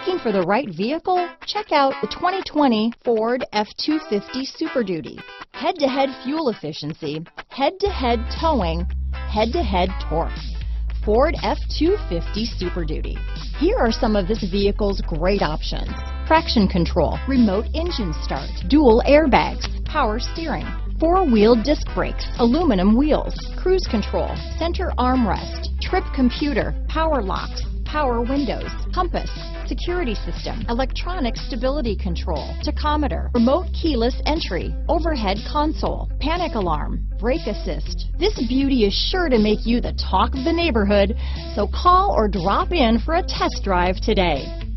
Looking for the right vehicle? Check out the 2020 Ford F-250 Super Duty. Head-to-head fuel efficiency, head-to-head towing, head-to-head torque. Ford F-250 Super Duty. Here are some of this vehicle's great options. Traction control, remote engine start, dual airbags, power steering, four-wheel disc brakes, aluminum wheels, cruise control, center armrest, trip computer, power locks, power windows, compass, security system, electronic stability control, tachometer, remote keyless entry, overhead console, panic alarm, brake assist. This beauty is sure to make you the talk of the neighborhood, so call or drop in for a test drive today.